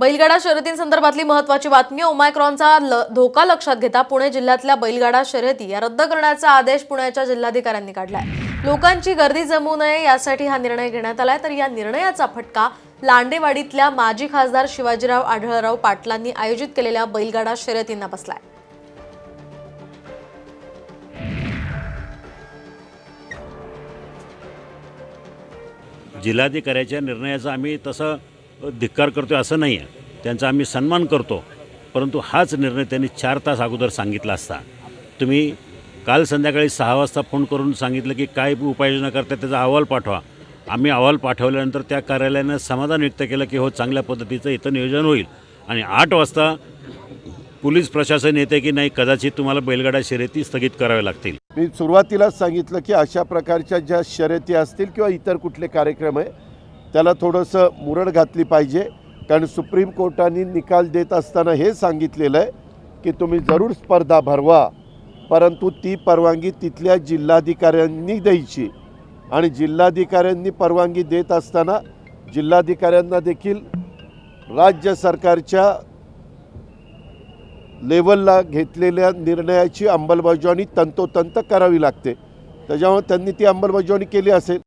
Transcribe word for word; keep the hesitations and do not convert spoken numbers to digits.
बैलगाडा शर्यतींसंदर्भातली महत्त्वाची बातमी। ओमायक्रॉनचा धोका लक्षात घेता पुणे जिल्ह्यातल्या बैलगाडा शर्यती या रद्द करण्याचा आदेश पुण्याच्या जिल्हाधिकाऱ्यांनी काढलाय। लोकांची गर्दी जमू नये यासाठी हा निर्णय घेण्यात आलाय। तर या निर्णयाचा फटका लांडेवाडीतल्या माजी खासदार शिवाजीराव आढळराव पाटलांनी आयोजित केलेल्या बैलगाडा शर्यतींना बसलाय। जिल्हाधिकाऱ्याच्या निर्णयाचा आम्ही तसा धिक्कार करतो असं नाही आहे, त्यांचा आम्ही सन्मान करतो, परंतु हाच निर्णय त्यांनी चार तास अगोदर सांगितला असता। तुम्ही काल संध्याकाळी सहा वाजता फोन करून सांगितलं की काय उपाययोजना करता त्याचा अहवाल पाठवा। आम्ही अहवाल पाठवल्यानंतर त्या कार्यालयानं समाधान व्यक्त केलं की हो, चांगल्या पद्धतीचं इथं नियोजन होईल। आणि आठ वाजता पोलीस प्रशासन येते की नाही, कदाचित तुम्हाला बैलगाडा शर्यती स्थगित कराव्या लागतील। मी सुरुवातीलाच सांगितलं की अशा प्रकारच्या ज्या शर्यती असतील किंवा इतर कुठले कार्यक्रम आहे त्याला थोडंसं मुरड घातली पाहिजे, कारण सुप्रीम कोर्टाने निकाल देत असताना हे सांगितलेलं आहे की तुम्ही जरूर स्पर्धा भरवा, परंतु ती परवानगी तिथल्या जिल्हाधिकाऱ्यांनी द्यायची। आणि जिल्हाधिकाऱ्यांनी परवानगी देत असताना जिल्हाधिकाऱ्यांना देखील राज्य सरकारच्या लेवलला घेतलेल्या निर्णयाची अंमलबजावणी तंतोतंत करावी लागते, त्याच्यामुळे त्यांनी ती अंमलबजावणी केली असेल।